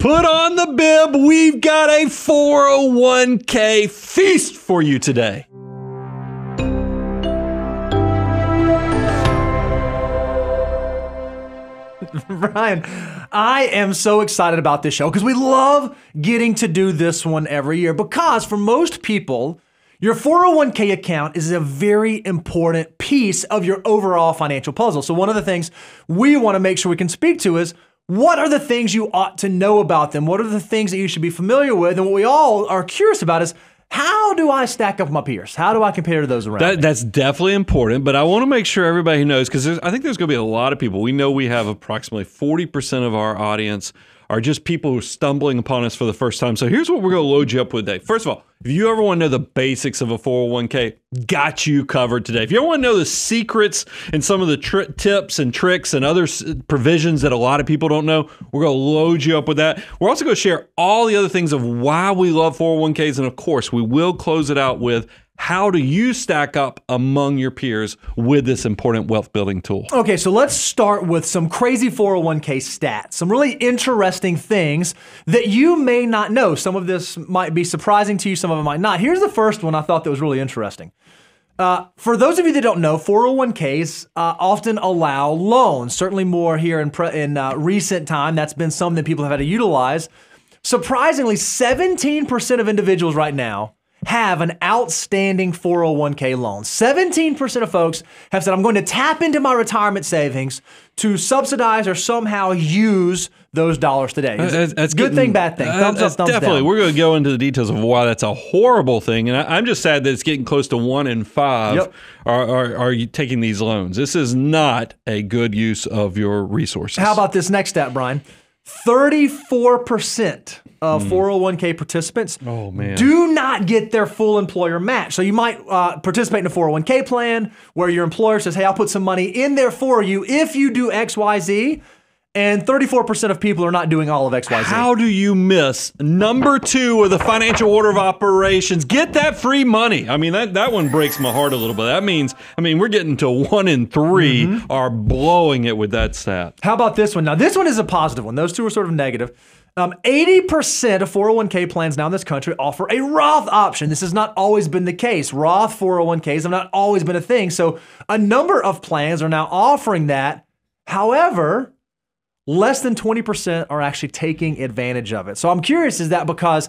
Put on the bib, we've got a 401k feast for you today. Ryan, I am so excited about this show because we love getting to do this one every year because for most people, your 401k account is a very important piece of your overall financial puzzle. So one of the things we want to make sure we can speak to is what are the things you ought to know about them? What are the things that you should be familiar with? And what we all are curious about is, how do I stack up my peers? How do I compare to those around me? That's definitely important, but I want to make sure everybody knows, because I think there's going to be a lot of people. We know we have approximately 40% of our audience are just people who are stumbling upon us for the first time. So here's what we're going to load you up with today. First of all, if you ever want to know the basics of a 401k, got you covered today. If you ever want to know the secrets and some of the tips and tricks and other provisions that a lot of people don't know, we're going to load you up with that. We're also going to share all the other things of why we love 401ks. And of course, we will close it out with how do you stack up among your peers with this important wealth building tool? Okay, so let's start with some crazy 401k stats, some really interesting things that you may not know. Some of this might be surprising to you, some of it might not. Here's the first one I thought that was really interesting. For those of you that don't know, 401ks often allow loans, certainly more here in recent time. That's been something that people have had to utilize. Surprisingly, 17% of individuals right now have an outstanding 401k loan. 17% of folks have said, I'm going to tap into my retirement savings to subsidize or somehow use those dollars today. That's good thing, bad thing. Thumbs up, thumbs down. Definitely. We're going to go into the details of why that's a horrible thing. And I'm just sad that it's getting close to 1 in 5 yep. are you taking these loans. This is not a good use of your resources. How about this next stat, Brian? 34% of 401k participants do not get their full employer match. So you might participate in a 401k plan where your employer says, hey, I'll put some money in there for you if you do X, Y, Z. And 34% of people are not doing all of X, Y, Z. How do you miss number 2 of the financial order of operations? Get that free money. I mean, that one breaks my heart a little bit. That means, I mean, we're getting to 1 in 3 are blowing it with that stat. How about this one? Now, this one is a positive one. Those two are sort of negative. 80% of 401k plans now in this country offer a Roth option. This has not always been the case. Roth 401ks have not always been a thing. So a number of plans are now offering that. However, less than 20% are actually taking advantage of it. So I'm curious, is that because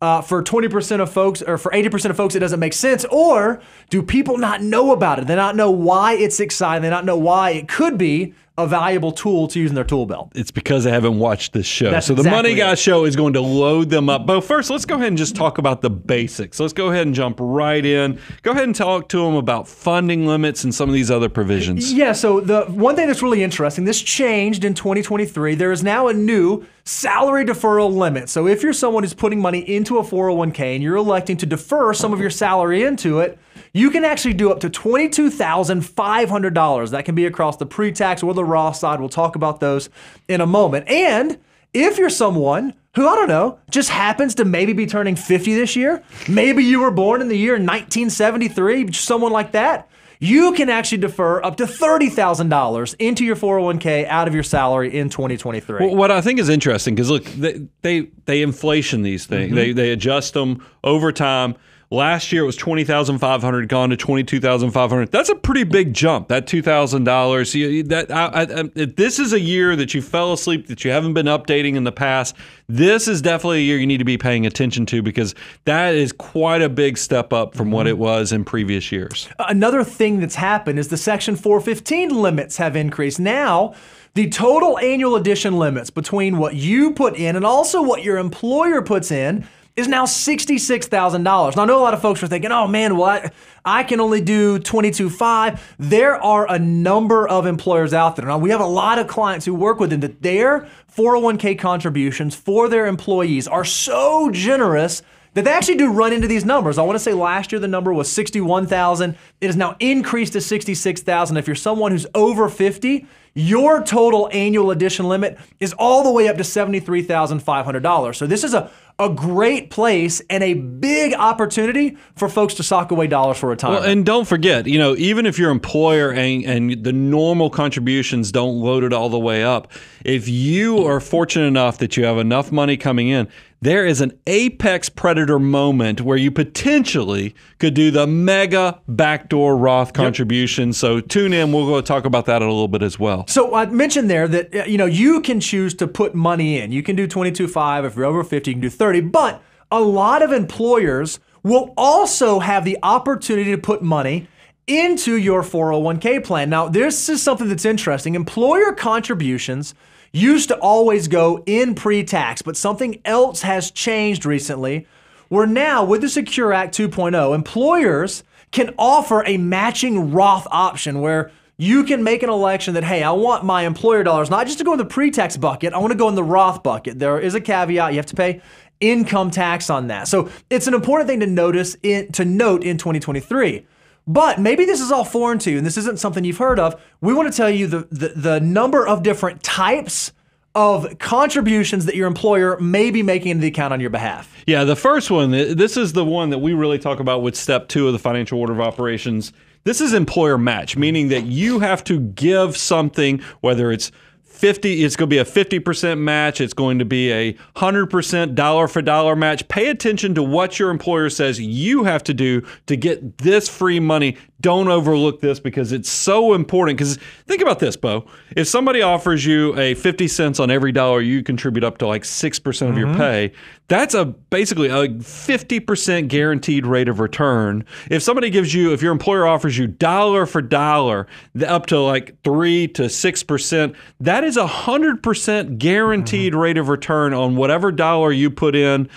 for 20% of folks, or for 80% of folks, it doesn't make sense? Or do people not know about it? They not know why it's exciting. They not know why it could be a valuable tool to use in their tool belt. It's because they haven't watched this show. That's so the exactly Money Guy Show is going to load them up. But first, let's go ahead and just talk about the basics. Let's go ahead and jump right in. Go ahead and talk to them about funding limits and some of these other provisions. Yeah, so the one thing that's really interesting, this changed in 2023. There is now a new salary deferral limit. So if you're someone who's putting money into a 401k and you're electing to defer some of your salary into it, you can actually do up to $22,500. That can be across the pre-tax or the raw side. We'll talk about those in a moment. And if you're someone who, I don't know, just happens to maybe be turning 50 this year, maybe you were born in the year 1973, someone like that, you can actually defer up to $30,000 into your 401k out of your salary in 2023. Well, what I think is interesting, because look, they inflation these things. They adjust them over time. Last year it was $20,500, gone to $22,500. That's a pretty big jump. That $2,000. If this is a year that you fell asleep, that you haven't been updating in the past, this is definitely a year you need to be paying attention to, because that is quite a big step up from what it was in previous years. Another thing that's happened is the Section 415 limits have increased. Now, the total annual addition limits between what you put in and also what your employer puts in is now $66,000. Now, I know a lot of folks are thinking, oh man, well, I can only do $22,500. There are a number of employers out there. Now, we have a lot of clients who work with them that their 401k contributions for their employees are so generous that they actually do run into these numbers. I want to say last year the number was $61,000. It has now increased to $66,000. If you're someone who's over 50, your total annual addition limit is all the way up to $73,500. So this is a great place and a big opportunity for folks to sock away dollars for retirement. Well, and don't forget, you know, even if your employer and the normal contributions don't load it all the way up, if you are fortunate enough that you have enough money coming in, there is an apex predator moment where you potentially could do the mega backdoor Roth contribution. Yep. So tune in. We'll go talk about that in a little bit as well. So I mentioned there that, you know, you can choose to put money in. You can do 22.5. If you're over 50, you can do 30. But a lot of employers will also have the opportunity to put money into your 401k plan. Now, this is something that's interesting. Employer contributions used to always go in pre-tax, but something else has changed recently. We're now, with the Secure Act 2.0, employers can offer a matching Roth option where you can make an election that, hey, I want my employer dollars not just to go in the pre-tax bucket, I want to go in the Roth bucket. There is a caveat, you have to pay income tax on that. So it's an important thing to note in 2023. But maybe this is all foreign to you and this isn't something you've heard of. We want to tell you the number of different types of contributions that your employer may be making into the account on your behalf. Yeah, the first one, this is the one that we really talk about with step two of the financial order of operations. This is employer match, meaning that you have to give something, whether it's 50, it's going to be a 50% match. It's going to be a 100% dollar for dollar match. Pay attention to what your employer says you have to do to get this free money. Don't overlook this because it's so important. Because think about this, Bo. If somebody offers you a 50 cents on every dollar, you contribute up to like 6% of your pay. That's basically a 50% guaranteed rate of return. If somebody gives you, if your employer offers you dollar for dollar, up to like 3 to 6%, that is a 100% guaranteed rate of return on whatever dollar you put in.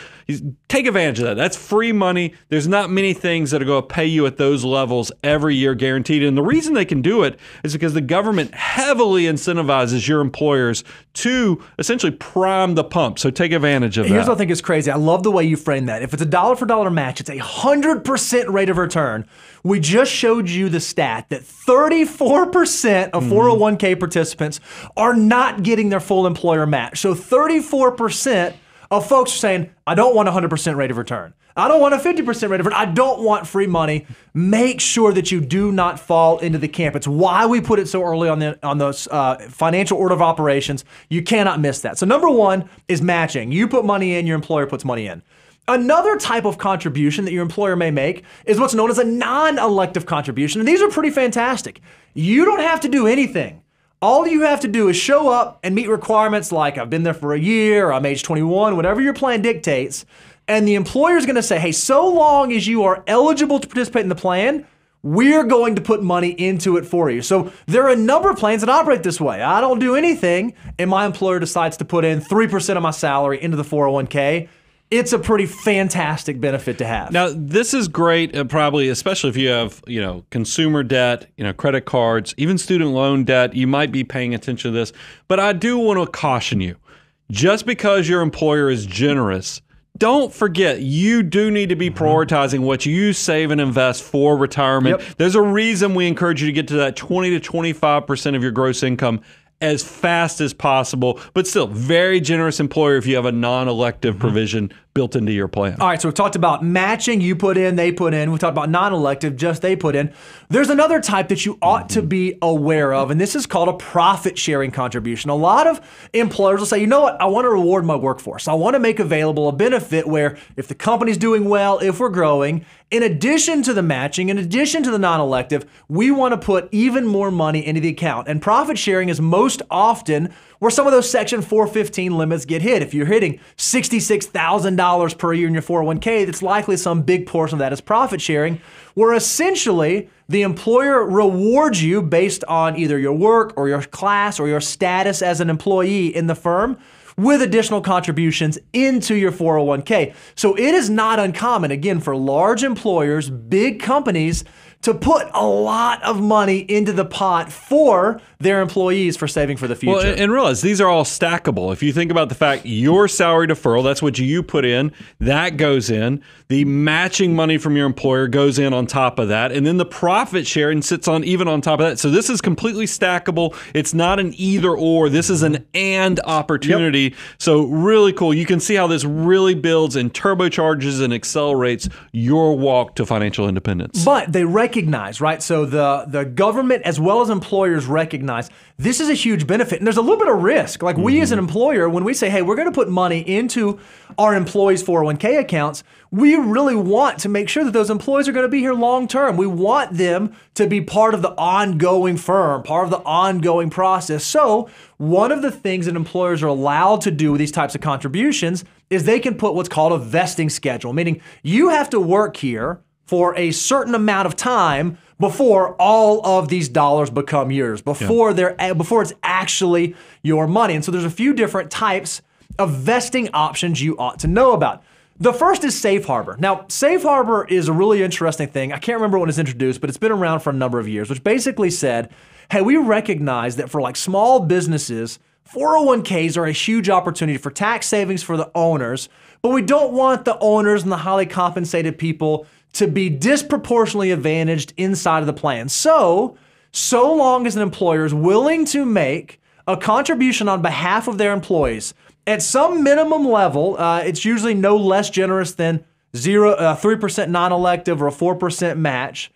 Take advantage of that. That's free money. There's not many things that are going to pay you at those levels every year guaranteed. And the reason they can do it is because the government heavily incentivizes your employers to essentially prime the pump. So take advantage of that. Here's what I think is crazy. I love the way you frame that. If it's a dollar for dollar match, it's a 100% rate of return. We just showed you the stat that 34% of 401k participants are not getting their full employer match. So 34% of folks are saying, I don't want a 100% rate of return. I don't want a 50% rate of return. I don't want free money. Make sure that you do not fall into the camp. It's why we put it so early on those financial order of operations. You cannot miss that. So number one is matching. You put money in, your employer puts money in. Another type of contribution that your employer may make is what's known as a non-elective contribution. And these are pretty fantastic. You don't have to do anything. All you have to do is show up and meet requirements like I've been there for a year, I'm age 21, whatever your plan dictates, and the employer's gonna say, hey, so long as you are eligible to participate in the plan, we're going to put money into it for you. So there are a number of plans that operate this way. I don't do anything, and my employer decides to put in 3% of my salary into the 401k. It's a pretty fantastic benefit to have. Now, this is great, probably, especially if you have, you know, consumer debt, you know, credit cards, even student loan debt. You might be paying attention to this, but I do want to caution you. Just because your employer is generous, don't forget, you do need to be prioritizing what you save and invest for retirement. Yep. There's a reason we encourage you to get to that 20 to 25% of your gross income as fast as possible, but still very generous employer if you have a non-elective provision built into your plan. All right, so we've talked about matching, you put in, they put in. We've talked about non-elective, just they put in. There's another type that you ought to be aware of, and this is called a profit-sharing contribution. A lot of employers will say, you know what, I want to reward my workforce. I want to make available a benefit where if the company's doing well, if we're growing, in addition to the matching, in addition to the non-elective, we want to put even more money into the account. And profit sharing is most often where some of those Section 415 limits get hit. If you're hitting $66,000 per year in your 401k, that's likely some big portion of that is profit sharing, where essentially the employer rewards you based on either your work or your class or your status as an employee in the firm, with additional contributions into your 401k. So it is not uncommon, again, for large employers, big companies, to put a lot of money into the pot for their employees for saving for the future. Well, and realize these are all stackable. If you think about the fact your salary deferral, that's what you put in, that goes in. The matching money from your employer goes in on top of that. And then the profit sharing sits on even on top of that. So this is completely stackable. It's not an either or. This is an and opportunity. Yep. So really cool. You can see how this really builds and turbocharges and accelerates your walk to financial independence. But they recognize, right? So the government as well as employers recognize this is a huge benefit. And there's a little bit of risk. Like we as an employer, when we say, hey, we're going to put money into our employees' 401k accounts, we really want to make sure that those employees are going to be here long term. We want them to be part of the ongoing firm, part of the ongoing process. So one of the things that employers are allowed to do with these types of contributions is they can put what's called a vesting schedule, meaning you have to work here for a certain amount of time before all of these dollars become yours, before before it's actually your money. And so there's a few different types of vesting options you ought to know about. The first is Safe Harbor. Now, Safe Harbor is a really interesting thing. I can't remember when it's introduced, but it's been around for a number of years, which basically said, hey, we recognize that for like small businesses, 401ks are a huge opportunity for tax savings for the owners, but we don't want the owners and the highly compensated people to be disproportionately advantaged inside of the plan. So long as an employer is willing to make a contribution on behalf of their employees at some minimum level, it's usually no less generous than 3% non-elective or a 4% match,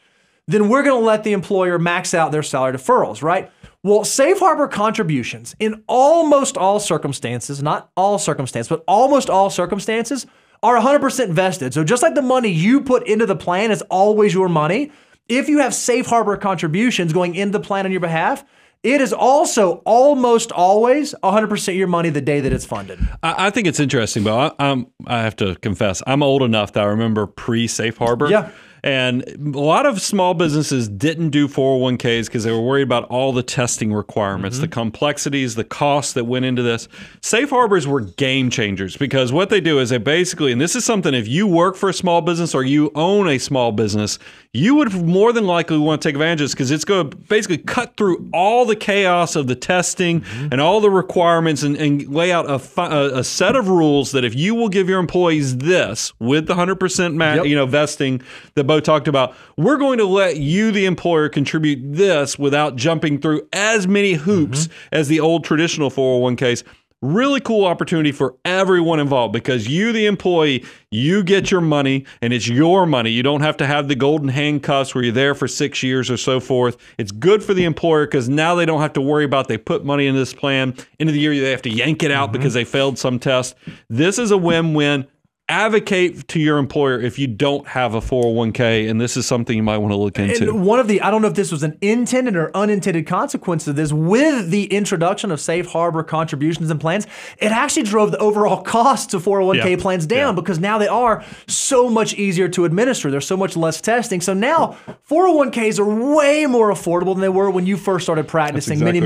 then we're going to let the employer max out their salary deferrals, right? Well, Safe Harbor contributions in almost all circumstances, not all circumstances, but almost all circumstances are 100% vested. So just like the money you put into the plan is always your money, if you have Safe Harbor contributions going into the plan on your behalf, it is also almost always 100% your money the day that it's funded. I think it's interesting, but I have to confess, I'm old enough that I remember pre-Safe Harbor. Yeah. And a lot of small businesses didn't do 401ks because they were worried about all the testing requirements, the complexities, the costs that went into this. Safe Harbors were game changers because what they do is they basically, and this is something if you work for a small business or you own a small business, you would more than likely want to take advantage of this because it's going to basically cut through all the chaos of the testing and all the requirements and lay out a set of rules that if you will give your employees this with the 100% vesting that Bo talked about, we're going to let you, the employer, contribute this without jumping through as many hoops as the old traditional 401ks. Really cool opportunity for everyone involved because you, the employee, you get your money and it's your money. You don't have to have the golden handcuffs where you're there for 6 years or so forth. It's good for the employer because now they don't have to worry about they put money into this plan. End of the year, they have to yank it out because they failed some test. This is a win-win. Advocate to your employer if you don't have a 401k, and this is something you might want to look into. And one of the, I don't know if this was an intended or unintended consequence of this, with the introduction of Safe Harbor contributions and plans, it actually drove the overall cost of 401k plans down because now they are so much easier to administer. There's so much less testing. So now 401ks are way more affordable than they were when you first started practicing many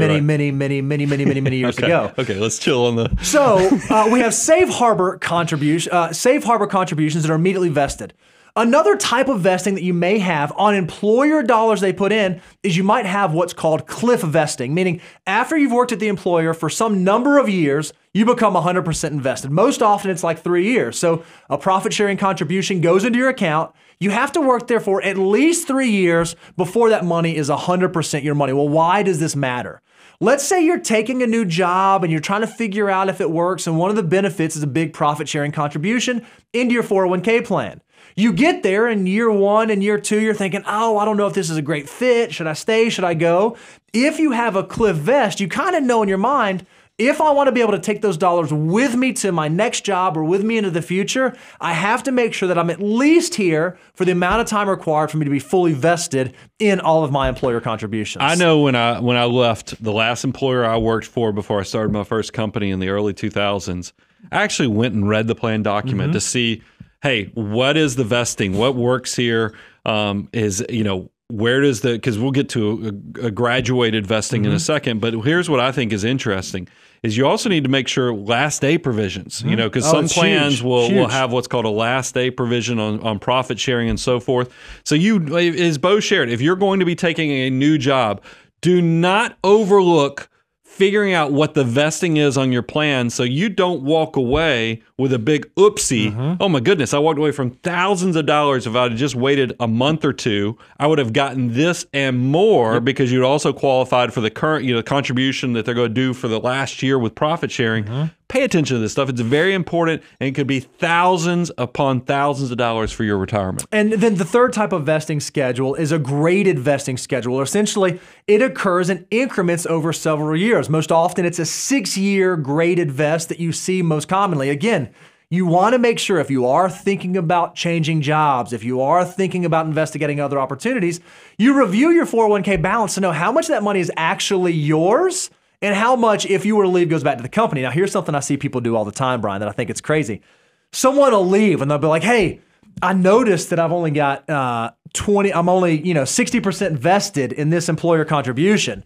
years ago. Okay, let's chill on the... So we have Safe Harbor contribution, Safe Harbor contributions that are immediately vested. Another type of vesting that you may have on employer dollars they put in is you might have what's called cliff vesting, meaning after you've worked at the employer for some number of years, you become 100% invested. Most often it's like 3 years. So a profit sharing contribution goes into your account. You have to work there for at least 3 years before that money is 100% your money. Well, why does this matter? Let's say you're taking a new job and you're trying to figure out if it works, and one of the benefits is a big profit sharing contribution into your 401k plan. You get there in year one and year two, you're thinking, oh, I don't know if this is a great fit. Should I stay? Should I go? If you have a cliff vest, you kind of know in your mind, if I want to be able to take those dollars with me to my next job or with me into the future, I have to make sure that I'm at least here for the amount of time required for me to be fully vested in all of my employer contributions. I know when I left the last employer I worked for before I started my first company in the early 2000s, I actually went and read the plan document to see, hey, what is the vesting? What works here? Is, you know, where does the, because we'll get to a graduated investing in a second, but here's what I think is interesting is you also need to make sure last day provisions, you know, because some plans will have what's called a last day provision on profit sharing and so forth. So you, as Bo shared, if you're going to be taking a new job, do not overlook figuring out what the vesting is on your plan so you don't walk away with a big oopsie. Oh my goodness, I walked away from thousands of dollars if I had just waited a month or two. I would have gotten this and more because you'd also qualified for the current, you know, contribution that they're going to do for the last year with profit sharing. Pay attention to this stuff. It's very important, and it could be thousands upon thousands of dollars for your retirement. And then the third type of vesting schedule is a graded vesting schedule. Essentially, it occurs in increments over several years. Most often, it's a 6-year graded vest that you see most commonly. Again, you want to make sure if you are thinking about changing jobs, if you are thinking about investigating other opportunities, you review your 401k balance to know how much of that money is actually yours and how much, if you were to leave, goes back to the company. Now, here's something I see people do all the time, Brian, that I think it's crazy. Someone will leave and they'll be like, hey, I noticed that I've only got 60% vested in this employer contribution.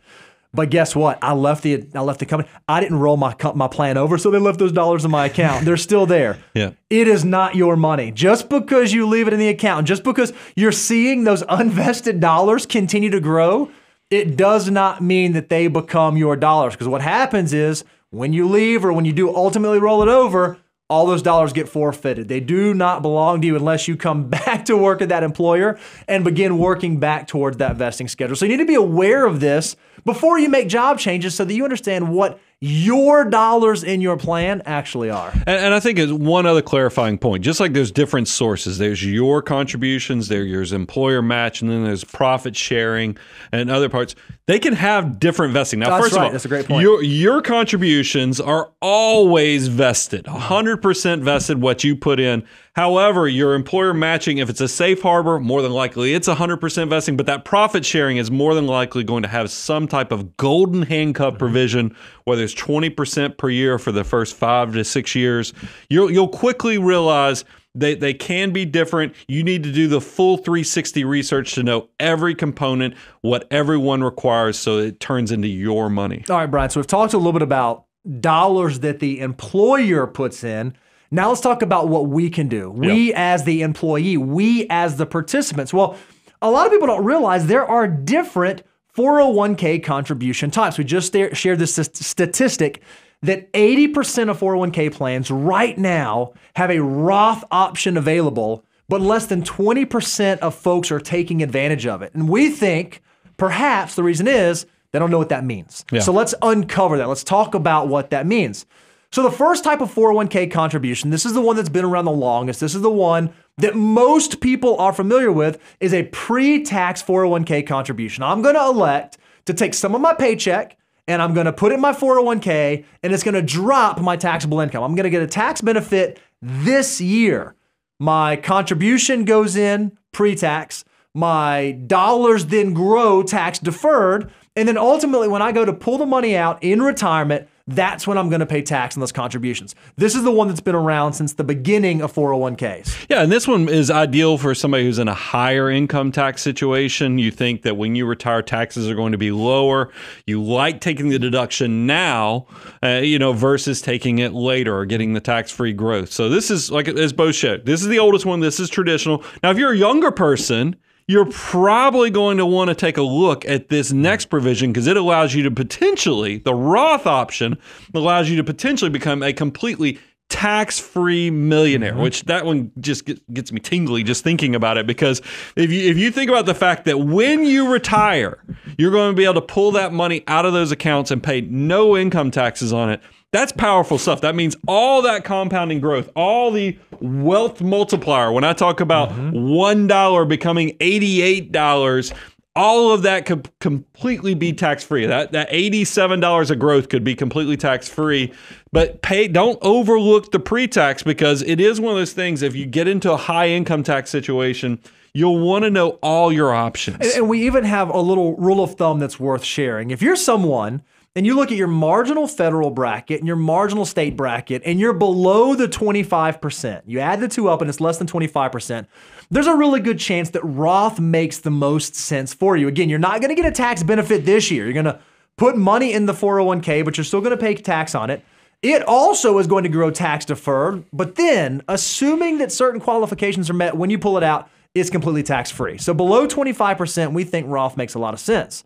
But guess what? I left the company. I didn't roll my plan over, so they left those dollars in my account. They're still there. Yeah. It is not your money. Just because you leave it in the account, just because you're seeing those unvested dollars continue to grow, it does not mean that they become your dollars. Because what happens is when you leave or when you do ultimately roll it over, all those dollars get forfeited. They do not belong to you unless you come back to work at that employer and begin working back towards that vesting schedule. So you need to be aware of this before you make job changes so that you understand what your dollars in your plan actually are. And I think is one other clarifying point, just like there's different sources, there's your contributions, there's employer match, and then there's profit sharing and other parts. They can have different vesting. Now, first of all, that's a great point. Your contributions are always vested, 100% vested what you put in. However, your employer matching, if it's a safe harbor, more than likely it's 100% vesting, but that profit sharing is more than likely going to have some type of golden handcuff provision, whether it's 20% per year for the first 5 to 6 years. You'll quickly realize they can be different. You need to do the full 360 research to know every component, what everyone requires, so it turns into your money. All right, Brian, so we've talked a little bit about dollars that the employer puts in. Now let's talk about what we can do. We as the employee, we as the participants. Well, a lot of people don't realize there are different 401k contribution types. We just shared this statistic that 80% of 401k plans right now have a Roth option available, but less than 20% of folks are taking advantage of it. And we think perhaps the reason is they don't know what that means. Yeah. So let's uncover that. Let's talk about what that means. So the first type of 401k contribution, this is the one that's been around the longest, this is the one that most people are familiar with, is a pre-tax 401k contribution. I'm gonna elect to take some of my paycheck and I'm gonna put it in my 401k and it's gonna drop my taxable income. I'm gonna get a tax benefit this year. My contribution goes in pre-tax, my dollars then grow tax deferred, and then ultimately when I go to pull the money out in retirement, that's when I'm going to pay tax on those contributions. This is the one that's been around since the beginning of 401ks. Yeah, and this one is ideal for somebody who's in a higher income tax situation. You think that when you retire, taxes are going to be lower. You like taking the deduction now, versus taking it later or getting the tax-free growth. So this is, like as Bo showed, this is the oldest one. This is traditional. Now, if you're a younger person, you're probably going to want to take a look at this next provision because it allows you to potentially, the Roth option allows you to potentially become a completely tax-free millionaire, which that one just gets me tingly just thinking about it, because if you think about the fact that when you retire, you're going to be able to pull that money out of those accounts and pay no income taxes on it. That's powerful stuff. That means all that compounding growth, all the wealth multiplier. When I talk about $1 becoming $88, all of that could completely be tax-free. That $87 of growth could be completely tax-free. But don't overlook the pre-tax, because it is one of those things, if you get into a high income tax situation, you'll want to know all your options. And we even have a little rule of thumb that's worth sharing. If you're someone then you look at your marginal federal bracket and your marginal state bracket, and you're below the 25%. You add the two up and it's less than 25%. There's a really good chance that Roth makes the most sense for you. Again, you're not gonna get a tax benefit this year. You're gonna put money in the 401k, but you're still gonna pay tax on it. It also is going to grow tax deferred, but then assuming that certain qualifications are met when you pull it out, it's completely tax free. So below 25%, we think Roth makes a lot of sense.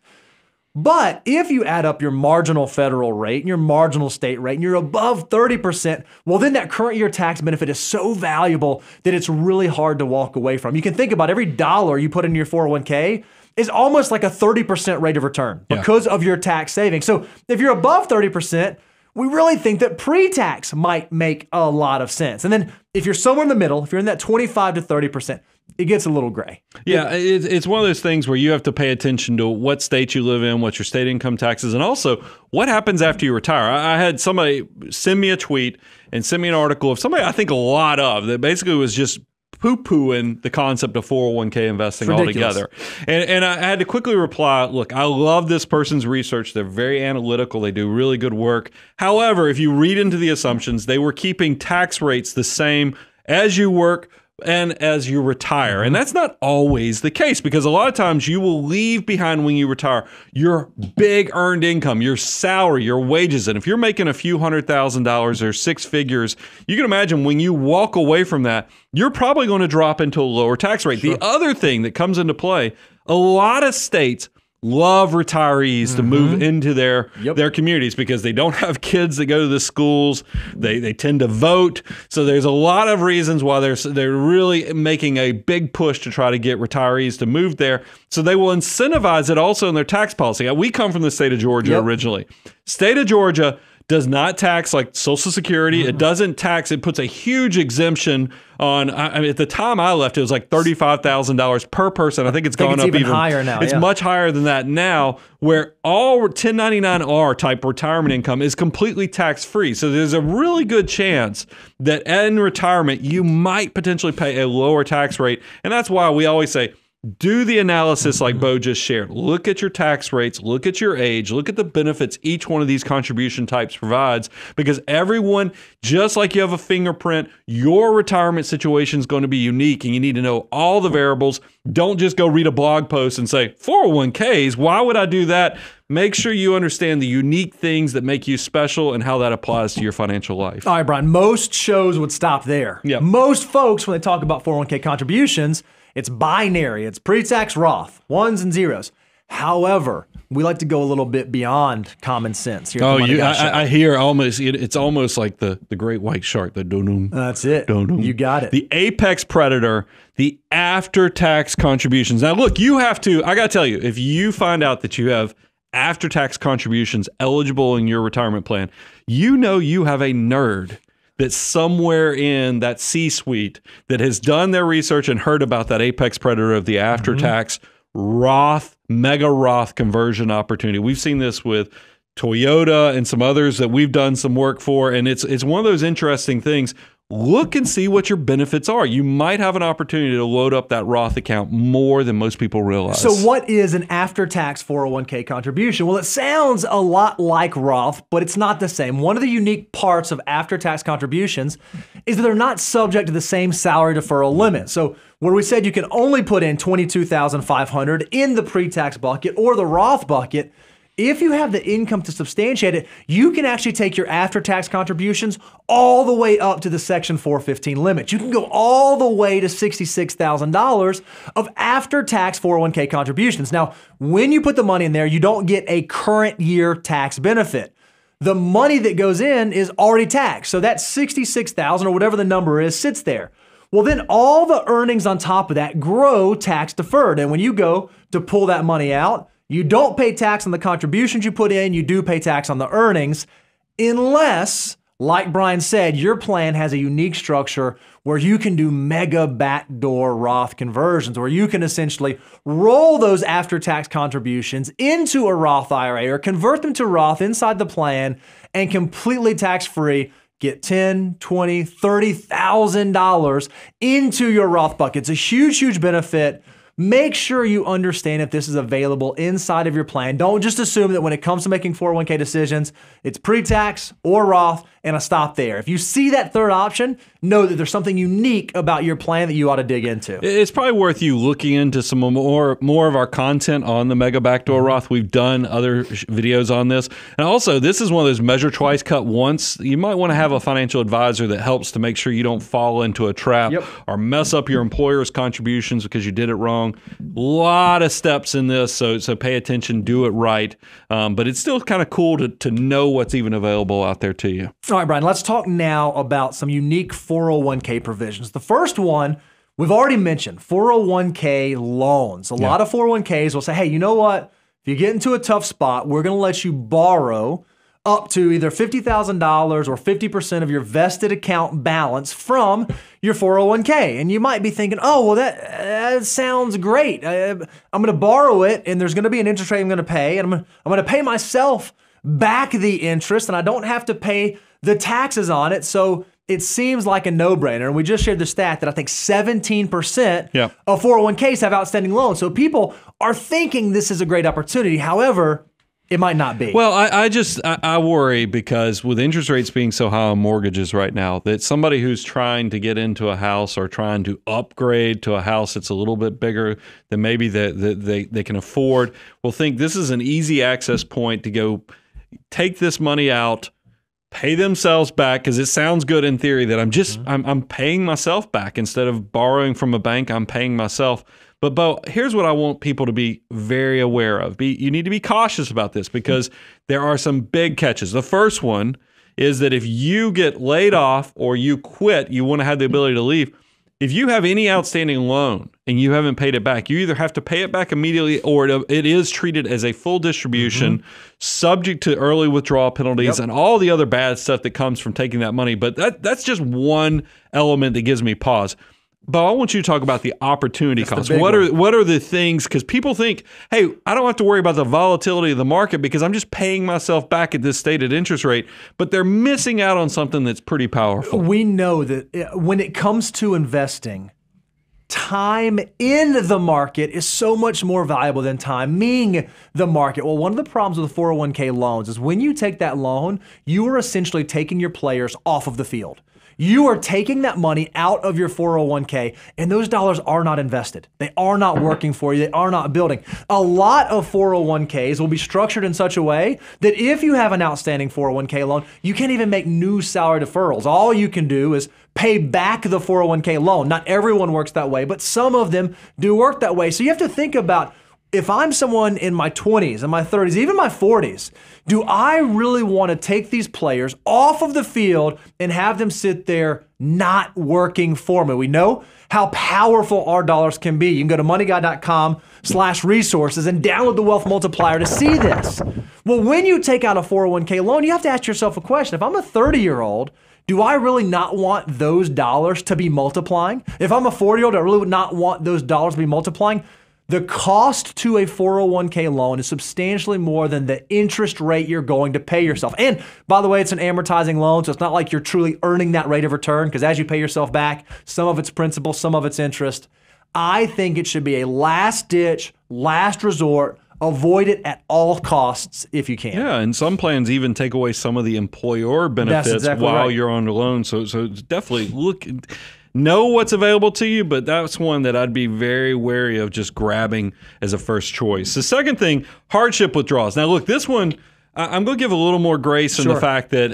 But if you add up your marginal federal rate and your marginal state rate and you're above 30%, well, then that current year tax benefit is so valuable that it's really hard to walk away from. You can think about every dollar you put into your 401k is almost like a 30% rate of return because of your tax savings. So if you're above 30%, we really think that pre-tax might make a lot of sense. And then if you're somewhere in the middle, if you're in that 25 to 30%, it gets a little gray. Yeah, it's one of those things where you have to pay attention to what state you live in, what your state income tax is, and also what happens after you retire. I had somebody send me a tweet and send me an article of somebody I think a lot of that basically was just poo-pooing the concept of 401k investing altogether. And I had to quickly reply, look, I love this person's research. They're very analytical. They do really good work. However, if you read into the assumptions, they were keeping tax rates the same as you work and as you retire. And that's not always the case, because a lot of times you will leave behind when you retire your big earned income, your salary, your wages. And if you're making a few $100,000 or six figures, you can imagine when you walk away from that, you're probably going to drop into a lower tax rate. Sure. The other thing that comes into play, a lot of states love retirees to move into their communities because they don't have kids that go to the schools. They tend to vote. So there's a lot of reasons why they're really making a big push to try to get retirees to move there. So they will incentivize it also in their tax policy. We come from the state of Georgia originally. State of Georgia does not tax like Social Security. It doesn't tax. It puts a huge exemption on, I mean, at the time I left, it was like $35,000 per person. I think it's gone up even higher now. It's much higher than that now, where all 1099-R type retirement income is completely tax-free. So there's a really good chance that in retirement, you might potentially pay a lower tax rate. And that's why we always say, do the analysis like Bo just shared. Look at your tax rates, look at your age, look at the benefits each one of these contribution types provides, because everyone, just like you have a fingerprint, your retirement situation is going to be unique and you need to know all the variables. Don't just go read a blog post and say, 401ks, why would I do that? Make sure you understand the unique things that make you special and how that applies to your financial life. All right, Brian, most shows would stop there. Yep. Most folks, when they talk about 401k contributions, it's binary, it's pre-tax Roth, ones and zeros. However, we like to go a little bit beyond common sense here. Oh, I hear almost, it's almost like the great white shark, the doo-doom. That's it. Doo-doom. You got it. The apex predator, the after-tax contributions. Now look, you have to, I got to tell you, if you find out that you have after-tax contributions eligible in your retirement plan, you know you have a nerd that's somewhere in that C-suite that has done their research and heard about that apex predator of the after-tax Roth, mega Roth conversion opportunity. We've seen this with Toyota and some others that we've done some work for, and it's one of those interesting things. Look and see what your benefits are. You might have an opportunity to load up that Roth account more than most people realize. So what is an after-tax 401k contribution? Well, it sounds a lot like Roth, but it's not the same. One of the unique parts of after-tax contributions is that they're not subject to the same salary deferral limit. So where we said you can only put in $22,500 in the pre-tax bucket or the Roth bucket, if you have the income to substantiate it, you can actually take your after-tax contributions all the way up to the Section 415 limit. You can go all the way to $66,000 of after-tax 401k contributions. Now, when you put the money in there, you don't get a current year tax benefit. The money that goes in is already taxed. So that $66,000 or whatever the number is sits there. Well, then all the earnings on top of that grow tax-deferred. And when you go to pull that money out, you don't pay tax on the contributions you put in, you do pay tax on the earnings, unless, like Brian said, your plan has a unique structure where you can do mega backdoor Roth conversions, where you can essentially roll those after-tax contributions into a Roth IRA or convert them to Roth inside the plan and completely tax-free get $10,000, $20,000, $30,000 into your Roth bucket. It's a huge, huge benefit Make sure you understand if this is available inside of your plan. Don't just assume that when it comes to making 401k decisions, it's pre-tax or Roth and a stop there. If you see that third option, know that there's something unique about your plan that you ought to dig into. It's probably worth you looking into some more of our content on the Mega Backdoor Roth. We've done other videos on this. And also, this is one of those measure twice, cut once. You might want to have a financial advisor that helps to make sure you don't fall into a trap or mess up your employer's contributions because you did it wrong. A lot of steps in this, so pay attention, do it right. But it's still kind of cool to know what's even available out there to you. All right, Brian, let's talk now about some unique 401k provisions. The first one we've already mentioned, 401k loans. A lot of 401ks will say, hey, you know what? If you get into a tough spot, we're going to let you borrow up to either $50,000 or 50% of your vested account balance from your 401k. And you might be thinking, oh, well, that sounds great. I'm going to borrow it, and there's going to be an interest rate I'm going to pay, and I'm going to pay myself back the interest, and I don't have to pay the taxes on it. So it seems like a no-brainer. And we just shared the stat that I think 17% of 401ks have outstanding loans. So people are thinking this is a great opportunity. However, it might not be. Well, I worry because with interest rates being so high on mortgages right now, that somebody who's trying to get into a house or trying to upgrade to a house that's a little bit bigger than maybe they can afford will think this is an easy access point to go take this money out, pay themselves back, because it sounds good in theory that I'm paying myself back instead of borrowing from a bank. I'm paying myself. But Bo, here's what I want people to be very aware of. You need to be cautious about this because there are some big catches. The first one is that if you get laid off or you quit, you want to have the ability to leave. If you have any outstanding loan and you haven't paid it back, you either have to pay it back immediately or it is treated as a full distribution, subject to early withdrawal penalties and all the other bad stuff that comes from taking that money. But that's just one element that gives me pause. But I want you to talk about the opportunity cost. What are the things, because people think, hey, I don't have to worry about the volatility of the market because I'm just paying myself back at this stated interest rate, but they're missing out on something that's pretty powerful. We know that when it comes to investing, time in the market is so much more valuable than timing the market. Well, one of the problems with 401k loans is when you take that loan, you are essentially taking your players off of the field. You are taking that money out of your 401k, and those dollars are not invested. They are not working for you. They are not building. A lot of 401ks will be structured in such a way that if you have an outstanding 401k loan, you can't even make new salary deferrals. All you can do is pay back the 401k loan. Not everyone works that way, but some of them do work that way. So you have to think about, if I'm someone in my 20s and my 30s, even my 40s, do I really want to take these players off of the field and have them sit there not working for me? We know how powerful our dollars can be. You can go to moneyguy.com/resources and download the Wealth Multiplier to see this. Well, when you take out a 401k loan, you have to ask yourself a question. If I'm a 30-year-old, do I really not want those dollars to be multiplying? If I'm a 40-year-old, I really would not want those dollars to be multiplying. The cost to a 401k loan is substantially more than the interest rate you're going to pay yourself. And by the way, it's an amortizing loan, so it's not like you're truly earning that rate of return because as you pay yourself back, some of it's principal, some of it's interest. I think it should be a last ditch, last resort. Avoid it at all costs if you can. Yeah, and some plans even take away some of the employer benefits while you're on the loan. So definitely look. Know what's available to you, but that's one that I'd be very wary of just grabbing as a first choice. The second thing, hardship withdrawals. Now, look, this one, I'm going to give a little more grace in the fact that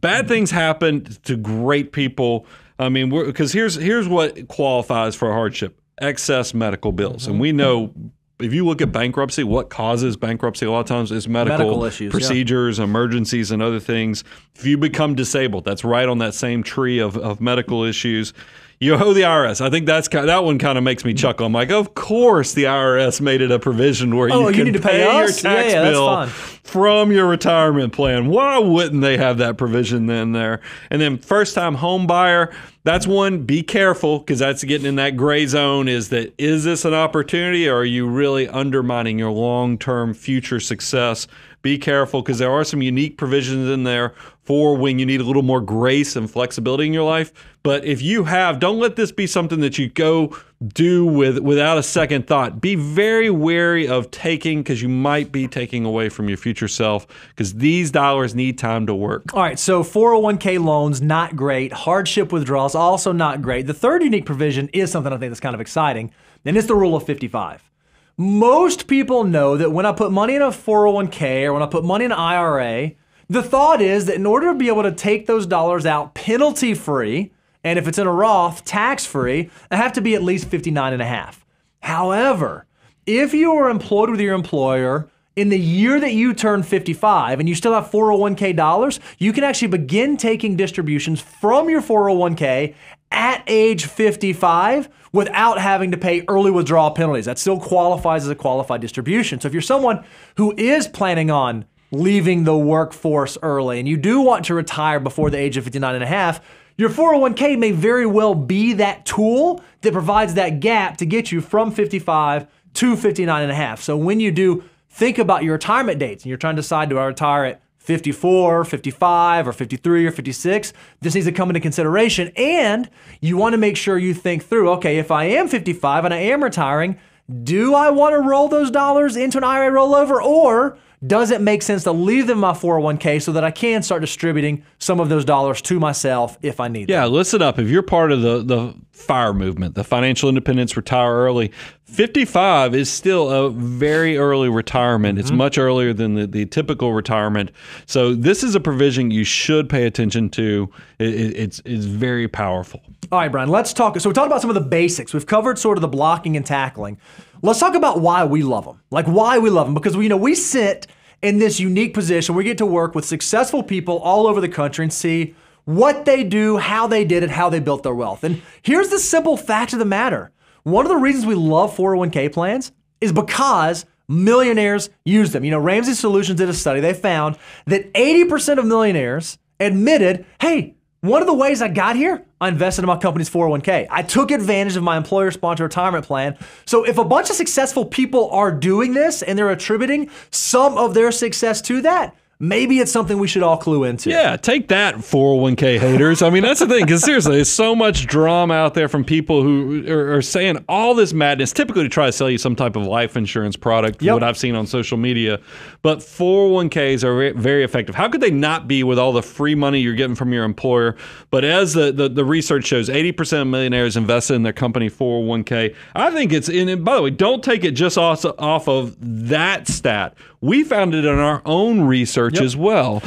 bad things happen to great people. I mean, because here's what qualifies for a hardship, excess medical bills. And we know, if you look at bankruptcy, what causes bankruptcy a lot of times is medical issues, procedures, emergencies, and other things. If you become disabled, that's right on that same tree of medical issues. You owe the IRS. I think that one kind of makes me chuckle. I'm like, of course the IRS made it a provision where you need to pay your tax bill from your retirement plan. Why wouldn't they have that provision in there? And then first-time home buyer, that's one, be careful, because that's getting in that gray zone, is this an opportunity or are you really undermining your long-term future success be careful, because there are some unique provisions in there for when you need a little more grace and flexibility in your life. But if you have, don't let this be something that you go do without a second thought. Be very wary of taking, because you might be taking away from your future self, because these dollars need time to work. All right, so 401k loans, not great. Hardship withdrawals, also not great. The third unique provision is something I think that's kind of exciting, and it's the rule of 55. Most people know that when I put money in a 401k or when I put money in an IRA, the thought is that in order to be able to take those dollars out penalty-free, and if it's in a Roth, tax-free, I have to be at least 59.5. However, if you are employed with your employer in the year that you turn 55 and you still have 401k dollars, you can actually begin taking distributions from your 401k at age 55 without having to pay early withdrawal penalties. That still qualifies as a qualified distribution. So if you're someone who is planning on leaving the workforce early and you do want to retire before the age of 59.5, your 401k may very well be that tool that provides that gap to get you from 55 to 59.5. So when you do think about your retirement dates and you're trying to decide, do I retire at 54, 55, or 53, or 56, this needs to come into consideration. And you want to make sure you think through, okay, if I am 55 and I am retiring, do I want to roll those dollars into an IRA rollover, or does it make sense to leave them in my 401k so that I can start distributing some of those dollars to myself if I need them? Yeah, listen up. If you're part of the FIRE movement, the financial independence, retire early, 55 is still a very early retirement. It's much earlier than the typical retirement. So this is a provision you should pay attention to. It's very powerful. All right, Brian, let's talk. So we talked about some of the basics. We've covered sort of the blocking and tackling. Let's talk about why we love them. Like, why we love them, because we sit in this unique position. We get to work with successful people all over the country and see what they do, how they did it, how they built their wealth. And here's the simple fact of the matter. One of the reasons we love 401k plans is because millionaires use them. You know, Ramsey Solutions did a study. They found that 80% of millionaires admitted, hey, one of the ways I got here, I invested in my company's 401k. I took advantage of my employer-sponsored retirement plan. So if a bunch of successful people are doing this and they're attributing some of their success to that, maybe it's something we should all clue into. Yeah, take that, 401k haters. I mean, that's the thing, because seriously, there's so much drama out there from people who are saying all this madness, typically to try to sell you some type of life insurance product, what I've seen on social media. But 401ks are very effective. How could they not be with all the free money you're getting from your employer? But as the research shows, 80% of millionaires invested in their company 401k. I think it's, and by the way, don't take it just off of that stat. We found it in our own research as well.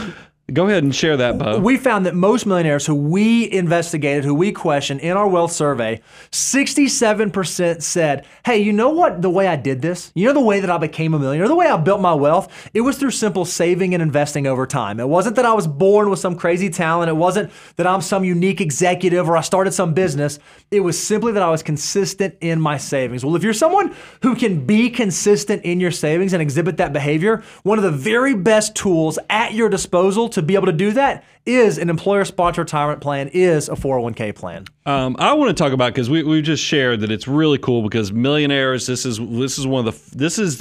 Go ahead and share that, Bo. We found that most millionaires who we investigated, who we questioned in our wealth survey, 67% said, hey, you know what, the way I did this, you know the way that I became a millionaire, the way I built my wealth, it was through simple saving and investing over time. It wasn't that I was born with some crazy talent. It wasn't that I'm some unique executive or I started some business. It was simply that I was consistent in my savings. Well, if you're someone who can be consistent in your savings and exhibit that behavior, one of the very best tools at your disposal to be able to do that is an employer-sponsored retirement plan, is a 401k plan. I want to talk about, because we just shared that it's really cool, because millionaires, this is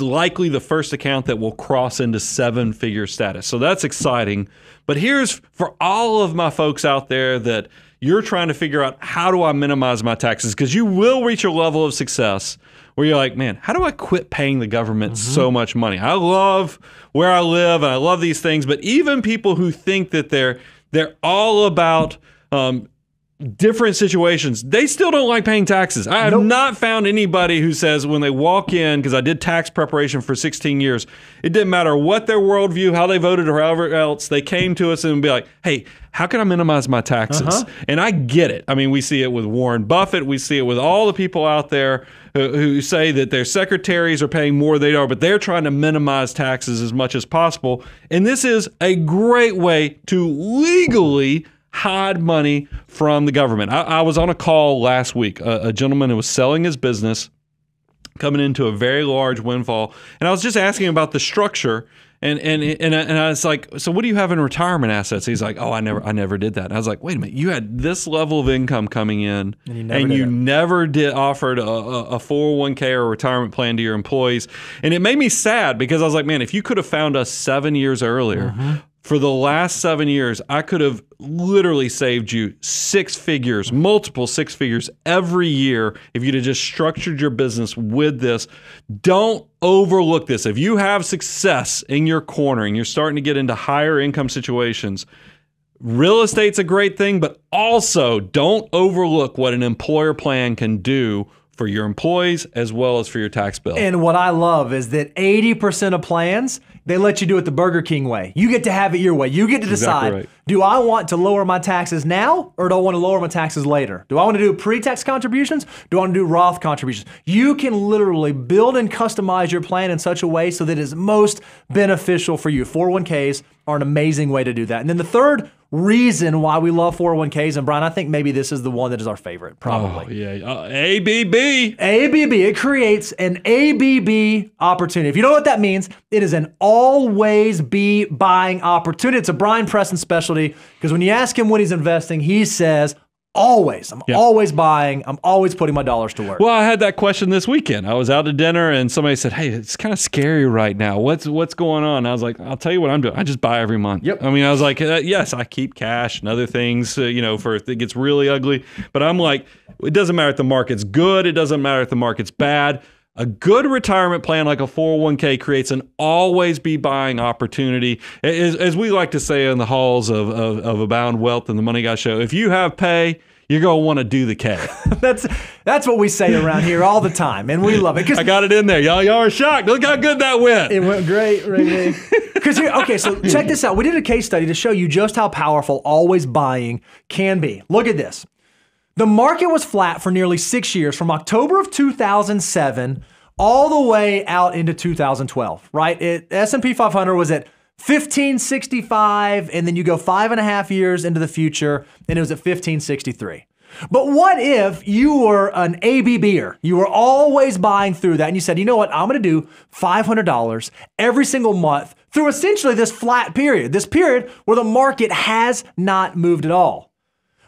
likely the first account that will cross into seven-figure status. So that's exciting. But here's for all of my folks out there that you're trying to figure out, how do I minimize my taxes? Because you will reach a level of success where you're like, man, how do I quit paying the government so much money? I love where I live and I love these things, but even people who think that they're all about different situations, they still don't like paying taxes. I have not found anybody who says when they walk in, because I did tax preparation for 16 years, it didn't matter what their worldview, how they voted, or however else, they came to us and would be like, hey, how can I minimize my taxes? And I get it. I mean, we see it with Warren Buffett. We see it with all the people out there who say that their secretaries are paying more than they are, but they're trying to minimize taxes as much as possible. And this is a great way to legally hide money from the government. I was on a call last week, a gentleman who was selling his business, coming into a very large windfall, and I was just asking about the structure, And I was like, so what do you have in retirement assets? He's like, oh, I never did that. And I was like, wait a minute, you had this level of income coming in, and you never offered a 401k or a retirement plan to your employees. And it made me sad because I was like, man, if you could have found us 7 years earlier, for the last 7 years, I could have literally saved you six figures, multiple six figures every year if you'd have just structured your business with this. Don't overlook this. If you have success in your corner and you're starting to get into higher income situations, real estate's a great thing, but also don't overlook what an employer plan can do for your employees as well as for your tax bill. And what I love is that 80% of plans, they let you do it the Burger King way. You get to have it your way. You get to decide, exactly right. Do I want to lower my taxes now or do I want to lower my taxes later? Do I want to do pre-tax contributions? Do I want to do Roth contributions? You can literally build and customize your plan in such a way so that it's most beneficial for you. 401ks are an amazing way to do that. And then the third reason why we love 401ks, and Brian, I think maybe this is the one that is our favorite, probably. Oh, yeah. ABB. ABB. It creates an ABB opportunity. If you don't know what that means, it is an always be buying opportunity. It's a Brian Preston specialty because when you ask him what he's investing, he says, always. I'm always buying. I'm always putting my dollars to work. Well, I had that question this weekend. I was out to dinner and somebody said, hey, it's kind of scary right now. What's going on? And I was like, I'll tell you what I'm doing. I just buy every month. Yep. I mean, I was like, yes, I keep cash and other things, you know, for if it gets really ugly. But I'm like, it doesn't matter if the market's good. It doesn't matter if the market's bad. A good retirement plan like a 401k creates an always be buying opportunity. As we like to say in the halls of Abound Wealth and the Money Guy Show, if you have pay, you're going to want to do the K. That's what we say around here all the time, and we love it. I got it in there. Y'all are shocked. Look how good that went. It went great, really. Okay, so check this out. We did a case study to show you just how powerful always buying can be. Look at this. The market was flat for nearly 6 years from October of 2007 all the way out into 2012, right? S&P 500 was at 1565, and then you go 5.5 years into the future, and it was at 1563. But what if you were an ABBer? You were always buying through that, and you said, you know what? I'm going to do $500 every single month through essentially this flat period, this period where the market has not moved at all.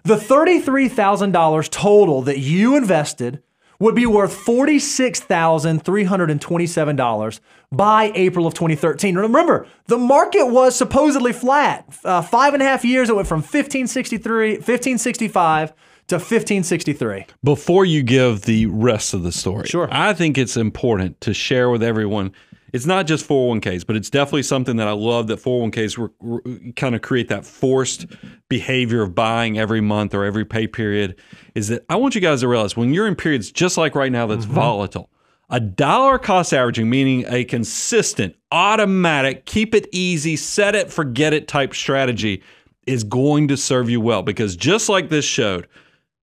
The $33,000 total that you invested would be worth $46,327 by April of 2013. Remember, the market was supposedly flat. 5.5 years, it went from 1565 to 1563. Before you give the rest of the story, sure. I think it's important to share with everyone, it's not just 401ks, but it's definitely something that I love that 401ks kind of create that forced behavior of buying every month or every pay period, is that I want you guys to realize when you're in periods just like right now that's volatile, a dollar cost averaging, meaning a consistent, automatic, keep it easy, set it, forget it type strategy is going to serve you well. Because just like this showed,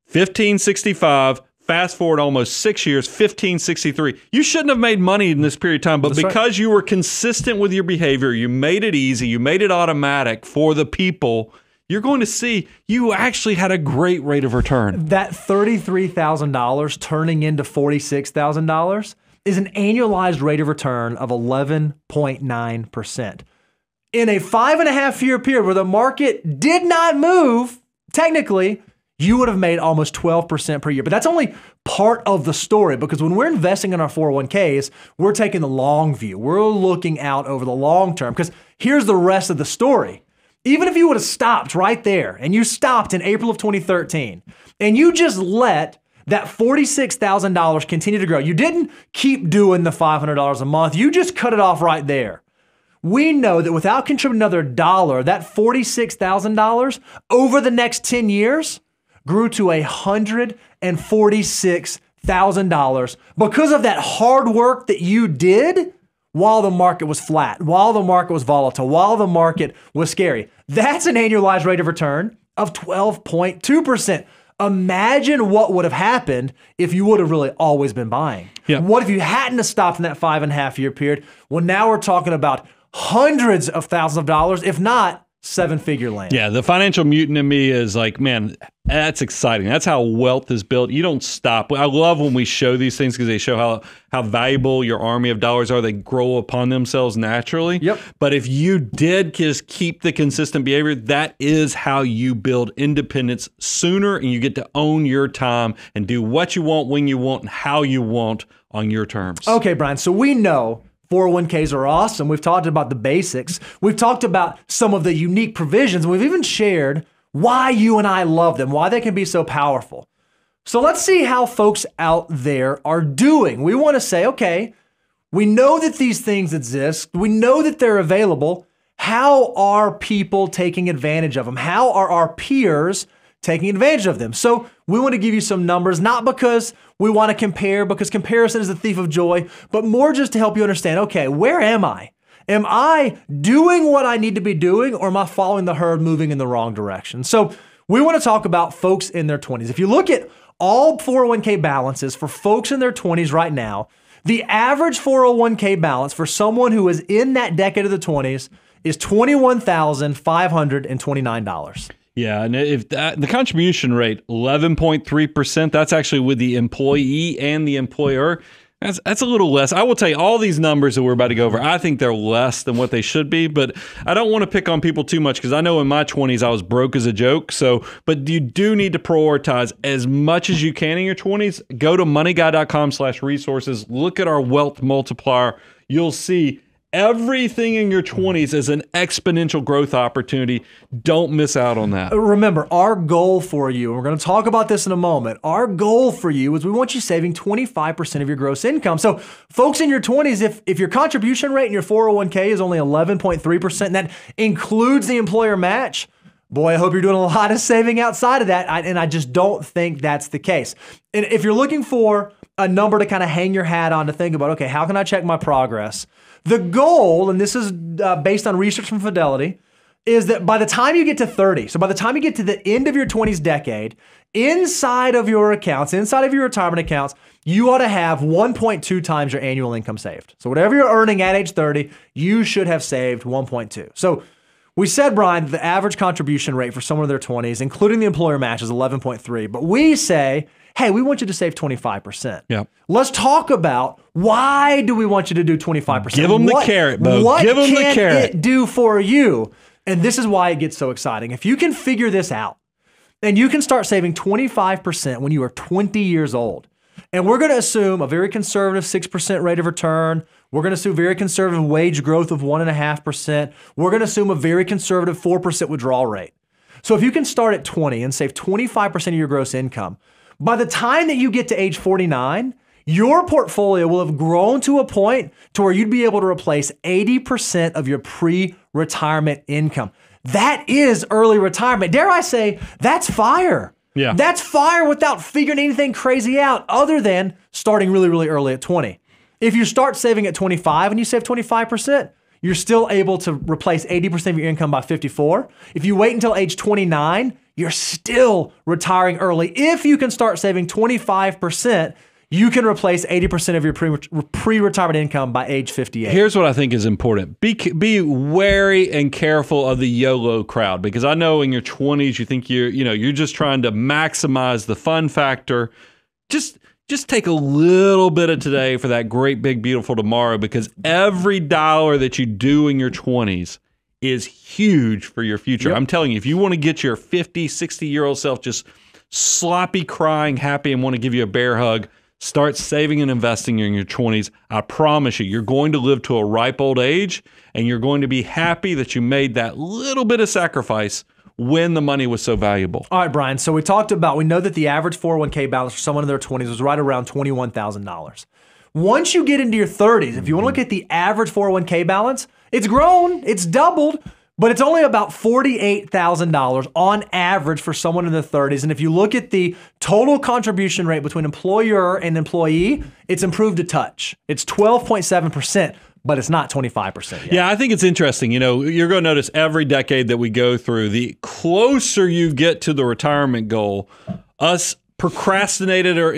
1565, fast forward almost 6 years, 1563. You shouldn't have made money in this period of time, but that's because right. You were consistent with your behavior, you made it easy, you made it automatic for the people, you're going to see you actually had a great rate of return. That $33,000 turning into $46,000 is an annualized rate of return of 11.9%. In a 5.5 year period where the market did not move, technically, you would have made almost 12% per year. But that's only part of the story, because when we're investing in our 401ks, we're taking the long view. We're looking out over the long term, because here's the rest of the story. Even if you would have stopped right there, and you stopped in April of 2013, and you just let that $46,000 continue to grow, you didn't keep doing the $500 a month, you just cut it off right there. We know that without contributing another dollar, that $46,000 over the next 10 years, grew to $146,000 because of that hard work that you did while the market was flat, while the market was volatile, while the market was scary. That's an annualized rate of return of 12.2%. Imagine what would have happened if you would have really always been buying. Yeah. What if you hadn't have stopped in that 5.5 year period? Well, now we're talking about hundreds of thousands of dollars, if not seven-figure land. Yeah, the financial mutant in me is like, man, that's exciting. That's how wealth is built. You don't stop. I love when we show these things because they show how valuable your army of dollars are. They grow upon themselves naturally. Yep. But if you did just keep the consistent behavior, that is how you build independence sooner, and you get to own your time and do what you want, when you want, and how you want on your terms. Okay, Brian, so we know 401ks are awesome. We've talked about the basics. We've talked about some of the unique provisions. We've even shared why you and I love them, why they can be so powerful. So let's see how folks out there are doing. We want to say, okay, we know that these things exist. We know that they're available. How are people taking advantage of them? How are our peers taking advantage of them? So we want to give you some numbers, not because we want to compare, because comparison is the thief of joy, but more just to help you understand, okay, where am I? Am I doing what I need to be doing, or am I following the herd moving in the wrong direction? So we want to talk about folks in their 20s. If you look at all 401k balances for folks in their 20s right now, the average 401k balance for someone who is in that decade of the 20s is $21,529. Yeah, and if that, the contribution rate, 11.3%, that's actually with the employee and the employer. That's a little less. I will tell you, all these numbers that we're about to go over, I think they're less than what they should be, but I don't want to pick on people too much because I know in my 20s I was broke as a joke. So, but you do need to prioritize as much as you can in your 20s. Go to moneyguy.com/resources. Look at our wealth multiplier. You'll see everything in your 20s is an exponential growth opportunity. Don't miss out on that. Remember, our goal for you, and we're going to talk about this in a moment, our goal for you is we want you saving 25% of your gross income. So folks in your 20s, if your contribution rate in your 401k is only 11.3%, and that includes the employer match, boy, I hope you're doing a lot of saving outside of that, and I just don't think that's the case. And if you're looking for a number to kind of hang your hat on to think about, okay, how can I check my progress? The goal, and this is based on research from Fidelity, is that by the time you get to 30, so by the time you get to the end of your 20s decade, inside of your accounts, inside of your retirement accounts, you ought to have 1.2 times your annual income saved. So whatever you're earning at age 30, you should have saved 1.2. So we said, Brian, the average contribution rate for someone in their 20s, including the employer match, is 11.3. But we say, hey, we want you to save 25%. Yep. Let's talk about why do we want you to do 25%? Give them the carrot, Bo. Give them the carrot. What can it do for you? And this is why it gets so exciting. If you can figure this out, and you can start saving 25% when you are 20 years old, and we're going to assume a very conservative 6% rate of return. We're going to assume very conservative wage growth of 1.5%. We're going to assume a very conservative 4% withdrawal rate. So if you can start at 20 and save 25% of your gross income, by the time that you get to age 49, your portfolio will have grown to a point to where you'd be able to replace 80% of your pre-retirement income. That is early retirement. Dare I say, that's FIRE. Yeah. That's FIRE without figuring anything crazy out other than starting really, really early at 20. If you start saving at 25 and you save 25%, you're still able to replace 80% of your income by 54. If you wait until age 29, you're still retiring early. If you can start saving 25%, you can replace 80% of your pre-retirement income by age 58. Here's what I think is important. Be wary and careful of the YOLO crowd, because I know in your 20s you think you're just trying to maximize the fun factor. Just take a little bit of today for that great big beautiful tomorrow, because every dollar that you do in your 20s is huge for your future. Yep. I'm telling you, if you want to get your 50, 60-year-old self just sloppy, crying, happy, and want to give you a bear hug, start saving and investing in your 20s. I promise you, you're going to live to a ripe old age, and you're going to be happy that you made that little bit of sacrifice when the money was so valuable. All right, Brian, so we know that the average 401k balance for someone in their 20s was right around $21,000. Once you get into your 30s, if you want to look at the average 401k balance, it's grown, it's doubled, but it's only about $48,000 on average for someone in their 30s. And if you look at the total contribution rate between employer and employee, it's improved a touch. It's 12.7%. But it's not 25% yet. Yeah, I think it's interesting. You know, you're going to notice every decade that we go through, the closer you get to the retirement goal, us procrastinated, or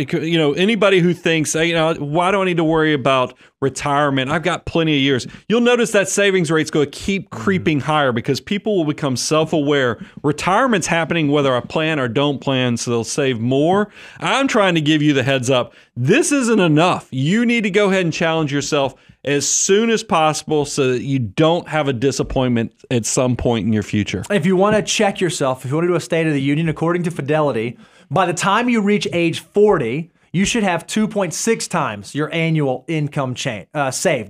anybody who thinks, why do I need to worry about retirement? I've got plenty of years. You'll notice that savings rate's going to keep creeping higher because people will become self-aware. Retirement's happening whether I plan or don't plan, so they'll save more. I'm trying to give you the heads up. This isn't enough. You need to go ahead and challenge yourself as soon as possible so that you don't have a disappointment at some point in your future. If you want to check yourself, if you want to do a State of the Union, according to Fidelity, by the time you reach age 40, you should have 2.6 times your annual income saved.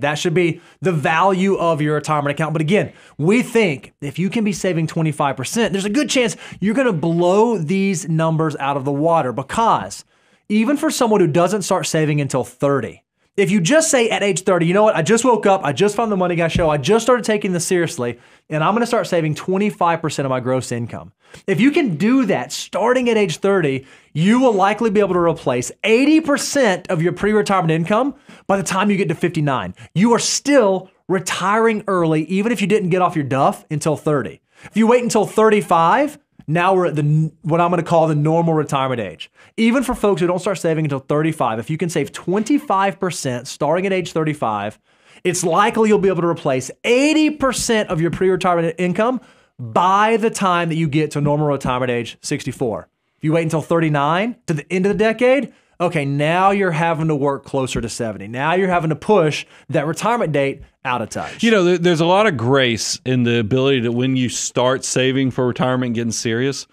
That should be the value of your retirement account. But again, we think if you can be saving 25%, there's a good chance you're going to blow these numbers out of the water, because even for someone who doesn't start saving until 30, if you just say at age 30, you know what, I just woke up, I just found the Money Guy Show, I just started taking this seriously, and I'm gonna start saving 25% of my gross income. If you can do that starting at age 30, you will likely be able to replace 80% of your pre-retirement income by the time you get to 59. You are still retiring early, even if you didn't get off your duff until 30. If you wait until 35, now we're at what I'm going to call the normal retirement age. Even for folks who don't start saving until 35, if you can save 25% starting at age 35, it's likely you'll be able to replace 80% of your pre-retirement income by the time that you get to normal retirement age 64. If you wait until 39 to the end of the decade, okay, now you're having to work closer to 70. Now you're having to push that retirement date out of touch. You know, there's a lot of grace in the ability to, when you start saving for retirement, getting serious,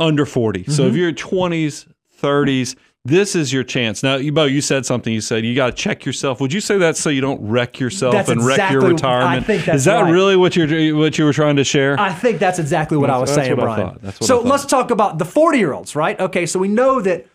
under 40. So if you're 20s, 30s, this is your chance. Now, Bo, you said something. You said you got to check yourself. Would you say that so you don't wreck yourself wreck your retirement? I think that's really what you were trying to share? I think that's exactly what I was saying, Brian. So let's talk about the 40-year-olds, right? Okay, so we know that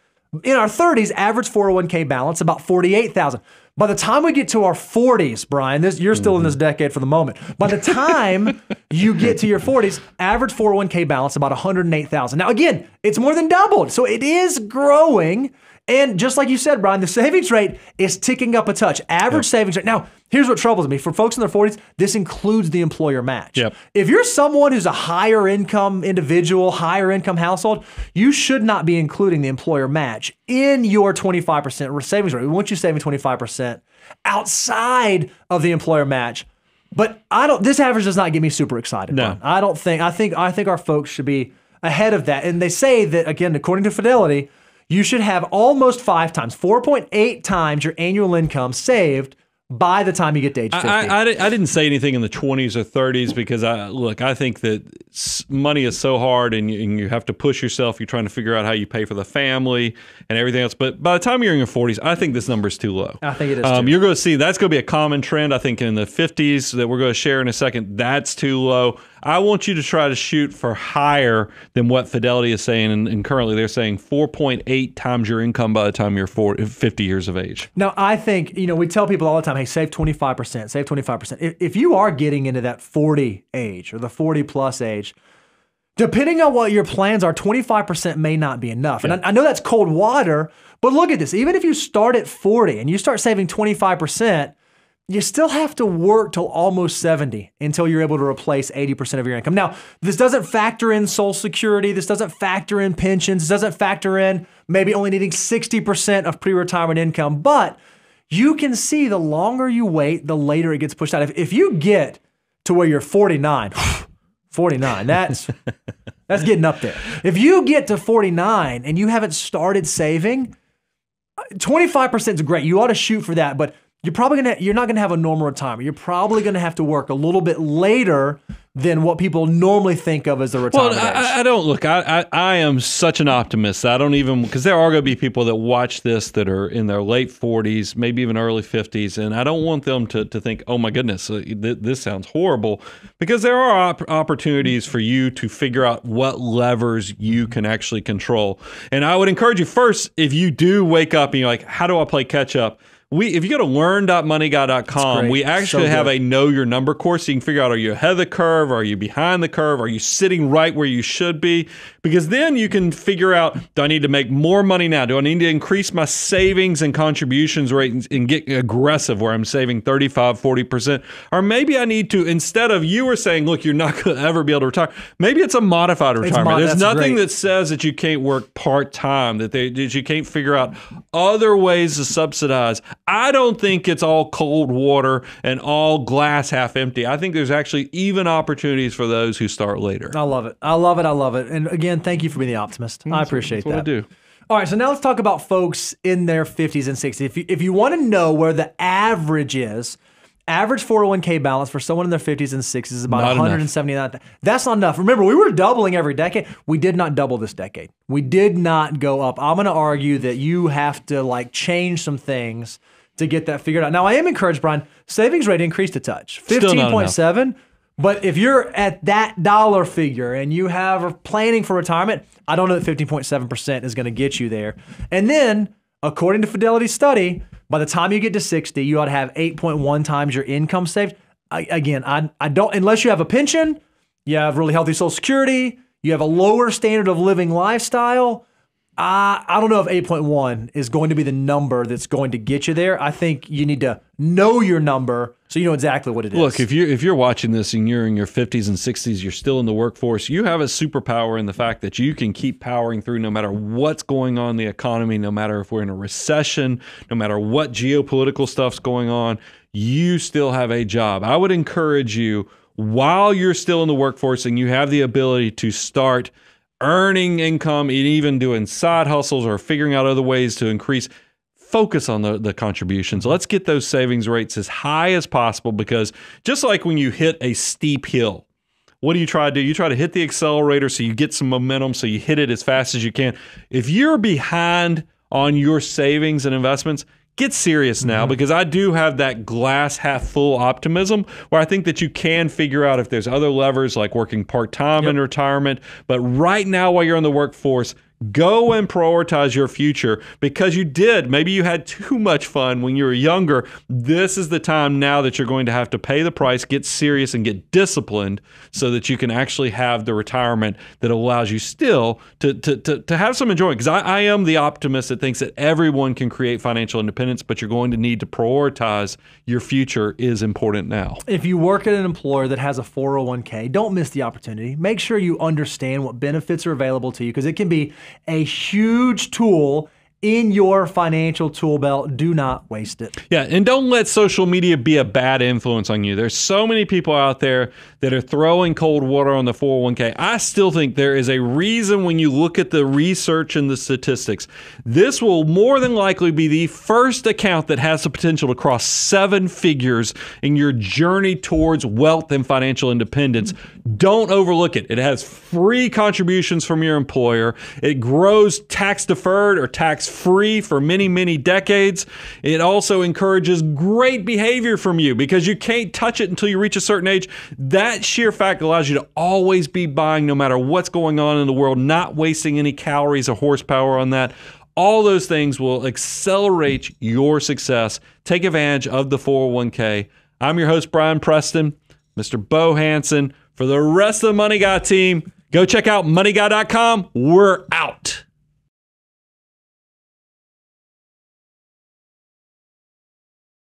in our 30s, average 401k balance, about $48,000. By the time we get to our 40s, Brian, you're still in this decade for the moment. By the time you get to your 40s, average 401k balance, about $108,000. Now, again, it's more than doubled, so it is growing. And just like you said, Brian, the savings rate is ticking up a touch. Average savings rate. Now, here's what troubles me. For folks in their 40s, this includes the employer match. If you're someone who's a higher income individual, higher income household, you should not be including the employer match in your 25% savings rate. We want you saving 25% outside of the employer match. But this average does not get me super excited. No. I think our folks should be ahead of that. And they say that, again, according to Fidelity, you should have almost 4.8 times your annual income saved by the time you get to age 50. I didn't say anything in the 20s or 30s because, I think that money is so hard and you have to push yourself. You're trying to figure out how you pay for the family and everything else. But by the time you're in your 40s, I think this number is too low. I think it is too. You're going to see that's going to be a common trend, I think, in the 50s that we're going to share in a second. That's too low. I want you to try to shoot for higher than what Fidelity is saying, and currently they're saying 4.8 times your income by the time you're 50 years of age. Now, I think, we tell people all the time, hey, save 25%, save 25%. If you are getting into that 40 age or the 40-plus age, depending on what your plans are, 25% may not be enough. And I know that's cold water, but look at this. Even if you start at 40 and you start saving 25%, you still have to work till almost 70 until you're able to replace 80% of your income. Now, this doesn't factor in Social Security. This doesn't factor in pensions. This doesn't factor in maybe only needing 60% of pre-retirement income. But you can see the longer you wait, the later it gets pushed out. If you get to where you're 49, that's getting up there. If you get to 49 and you haven't started saving, 25% is great. You ought to shoot for that, but you're not gonna have a normal retirement. You're probably gonna have to work a little bit later than what people normally think of as a retirement age. I don't look. I am such an optimist. I don't even, because there are going to be people that watch this that are in their late 40s, maybe even early 50s, and I don't want them to think, oh my goodness, this sounds horrible, because there are opportunities for you to figure out what levers you can actually control. And I would encourage you first, if you do wake up and you're like, how do I play catch up? If you go to learn.moneyguy.com, we actually have a Know Your Number course. So you can figure out, are you ahead of the curve? Are you behind the curve? Are you sitting right where you should be? Because then you can figure out, do I need to make more money now? Do I need to increase my savings and contributions rate and get aggressive where I'm saving 35, 40%? Or maybe I need to, instead of you were saying, look, you're not going to ever be able to retire, maybe it's a modified retirement. There's nothing that says that you can't work part-time, that you can't figure out other ways to subsidize. I don't think it's all cold water and all glass half empty. I think there's actually even opportunities for those who start later. I love it. I love it. I love it. And again, thank you for being the optimist. I appreciate that. That's what I do. All right, so now let's talk about folks in their 50s and 60s. If you want to know where the average is, average 401k balance for someone in their 50s and 60s is about $179,000. That's not enough. Remember, we were doubling every decade. We did not double this decade. We did not go up. I'm going to argue that you have to like change some things to get that figured out. Now, I am encouraged, Brian, savings rate increased a touch, 15.7, but if you're at that dollar figure and you are planning for retirement, I don't know that 15.7% is going to get you there. And then, according to Fidelity's study, by the time you get to 60, you ought to have 8.1 times your income saved. Again, I don't, unless you have a pension, you have really healthy Social Security, you have a lower standard of living lifestyle, I don't know if 8.1 is going to be the number that's going to get you there. I think you need to know your number so you know exactly what it is. Look, if you're watching this and you're in your 50s and 60s, you're still in the workforce, you have a superpower in the fact that you can keep powering through no matter what's going on in the economy, no matter if we're in a recession, no matter what geopolitical stuff's going on, you still have a job. I would encourage you, while you're still in the workforce and you have the ability to start earning income, even doing side hustles or figuring out other ways to increase, focus on the contributions. Let's get those savings rates as high as possible, because just like when you hit a steep hill, what do you try to do? You try to hit the accelerator so you get some momentum, so you hit it as fast as you can. If you're behind on your savings and investments, get serious now, because I do have that glass half full optimism where I think that you can figure out if there's other levers like working part-time in retirement. But right now, while you're in the workforce, go and prioritize your future, because you did. Maybe you had too much fun when you were younger. This is the time now that you're going to have to pay the price, get serious, and get disciplined so that you can actually have the retirement that allows you still to have some enjoyment. Because I am the optimist that thinks that everyone can create financial independence, but you're going to need to prioritize your future is important now. If you work at an employer that has a 401k, don't miss the opportunity. Make sure you understand what benefits are available to you, because it can be a huge tool in your financial tool belt. Do not waste it. Yeah, and don't let social media be a bad influence on you. There's so many people out there that are throwing cold water on the 401k. I still think there is a reason when you look at the research and the statistics, this will more than likely be the first account that has the potential to cross 7 figures in your journey towards wealth and financial independence. Don't overlook it. It has free contributions from your employer. It grows tax deferred or tax free for many, many decades. It also encourages great behavior from you, because you can't touch it until you reach a certain age. That sheer fact allows you to always be buying no matter what's going on in the world, not wasting any calories or horsepower on that. All those things will accelerate your success. Take advantage of the 401k. I'm your host, Brian Preston, Mr. Bo Hansen. For the rest of the Money Guy team, go check out moneyguy.com. We're out.